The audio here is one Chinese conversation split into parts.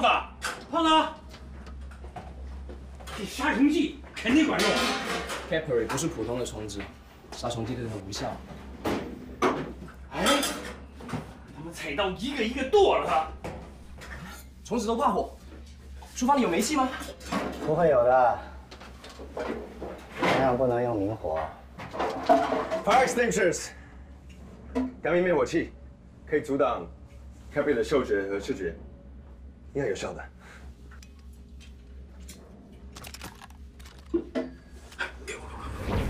胖子，胖子，这杀虫剂肯定管用。Khepri 不是普通的虫子，杀虫剂对它无效。哎，他们踩到一个一个剁了它。虫子都怕火。厨房里有煤气吗？不会有的。同样不能用明火。Fire extinguishers， 干冰灭火器，可以阻挡 Khepri 的嗅觉和视觉。 应该有效的。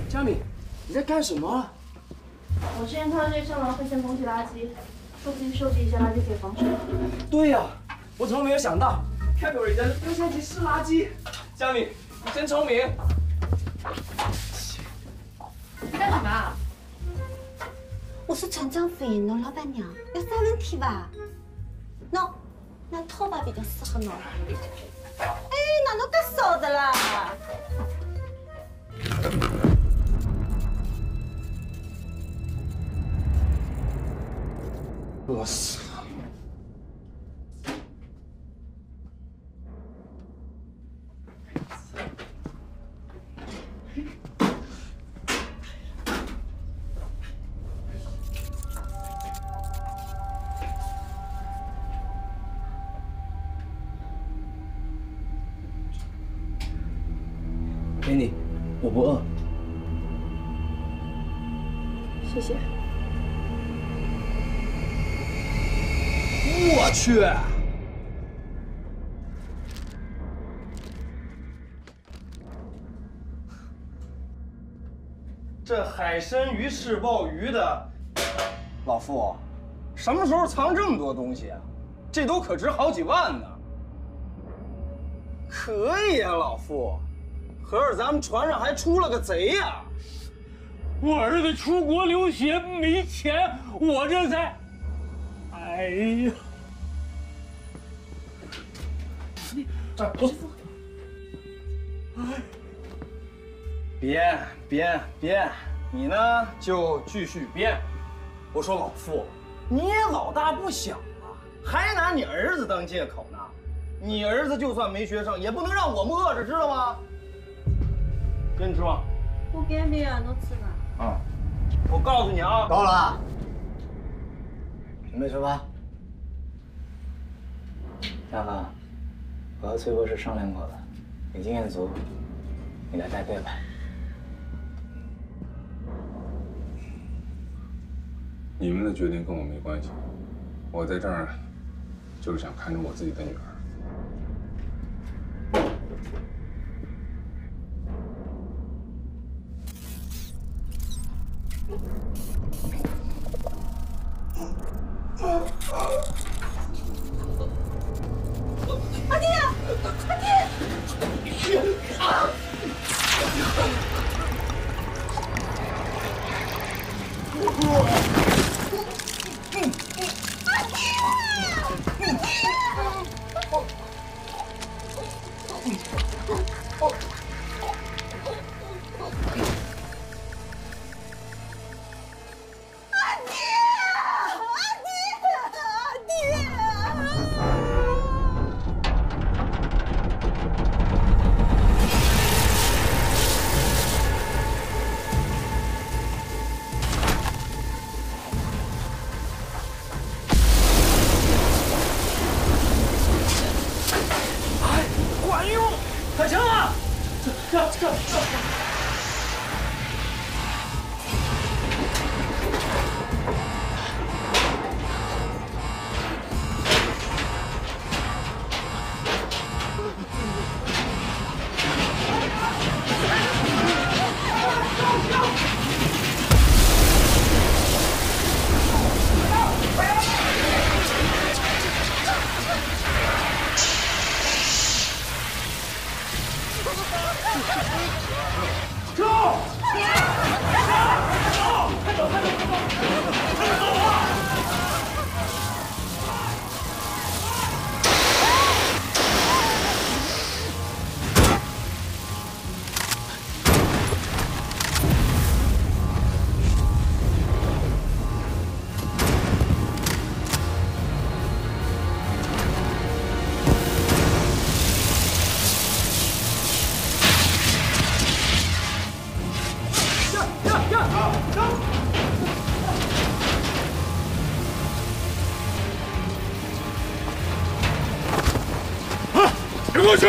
佳敏，你在干什么啊？我实验套件上了会先攻击垃圾，说不定收集一些垃圾可以防身。对呀、啊，我怎么没有想到 Khepri 的优先级是垃圾？佳敏，你真聪明。你干什么啊？我是厂长夫人，老板娘，有啥问题吧？ No。 那拖把比较适合侬。哎，哪能介少的啦？饿死了！给你，我不饿。谢谢。我去！这海参鱼、赤鲍鱼的，老傅，什么时候藏这么多东西啊？这都可值好几万呢。可以啊，老傅。 可是咱们船上还出了个贼呀、啊！我儿子出国留学没钱，我这才……哎呀！这儿走。编，你呢就继续编。我说老傅，你也老大不小了，还拿你儿子当借口呢？你儿子就算没学上，也不能让我们饿着，知道吗？ 给你吃吗？我给你啊，侬吃吧。啊，我告诉你啊，够了，准备出发。大凡，我和崔博士商量过了，你经验足，你来带队吧。你们的决定跟我没关系，我在这儿就是想看着我自己的女儿。 阿爹，阿爹，阿爹！过去。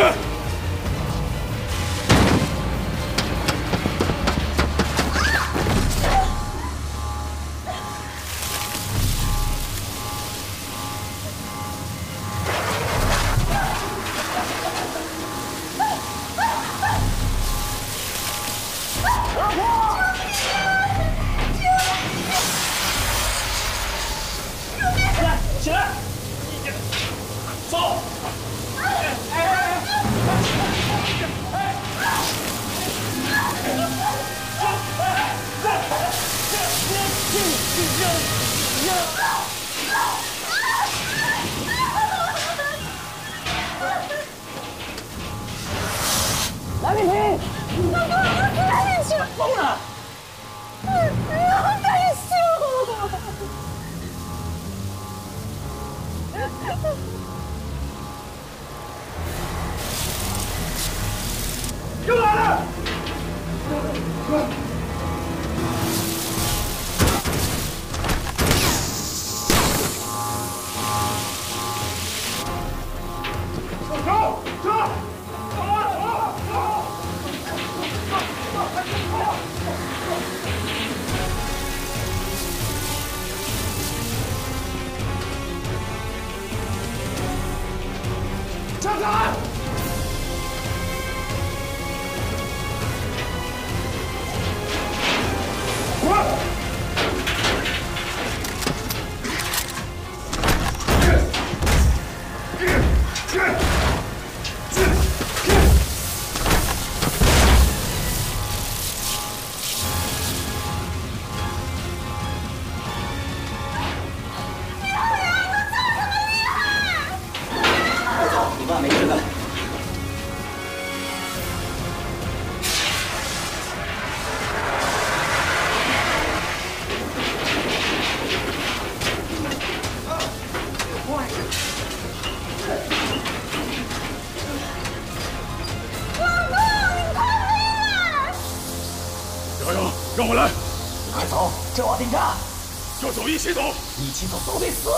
一起走，一起走，都得死！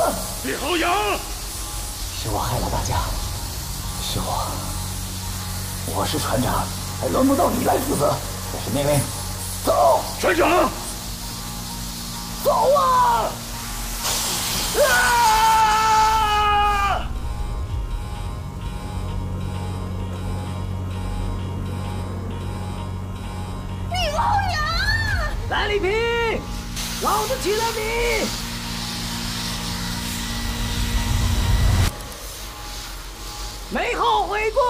李浩洋，是我害了大家，是我是船长，还轮不到你来负责。我是那位，走，船长，走啊！啊！李浩洋，来，李平。 老子娶了你！没后悔过。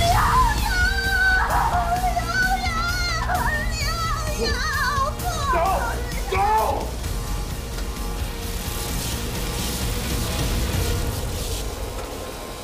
李浩洋，李浩洋，李浩洋。